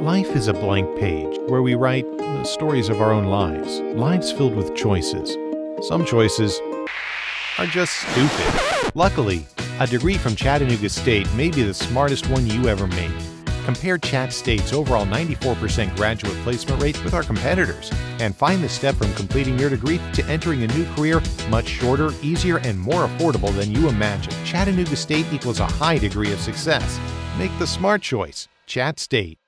Life is a blank page where we write the stories of our own lives, lives filled with choices. Some choices are just stupid. Luckily, a degree from Chattanooga State may be the smartest one you ever made. Compare Chat State's overall 94% graduate placement rate with our competitors and find the step from completing your degree to entering a new career much shorter, easier, and more affordable than you imagined. Chattanooga State equals a high degree of success. Make the smart choice, Chat State.